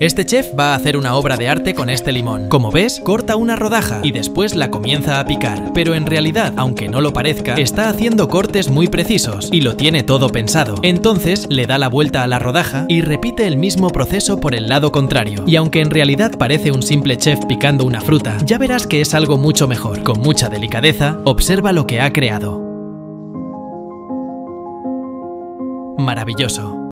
Este chef va a hacer una obra de arte con este limón. Como ves, corta una rodaja y después la comienza a picar. Pero en realidad, aunque no lo parezca, está haciendo cortes muy precisos y lo tiene todo pensado. Entonces le da la vuelta a la rodaja y repite el mismo proceso por el lado contrario. Y aunque en realidad parece un simple chef picando una fruta, ya verás que es algo mucho mejor. Con mucha delicadeza, observa lo que ha creado. Maravilloso.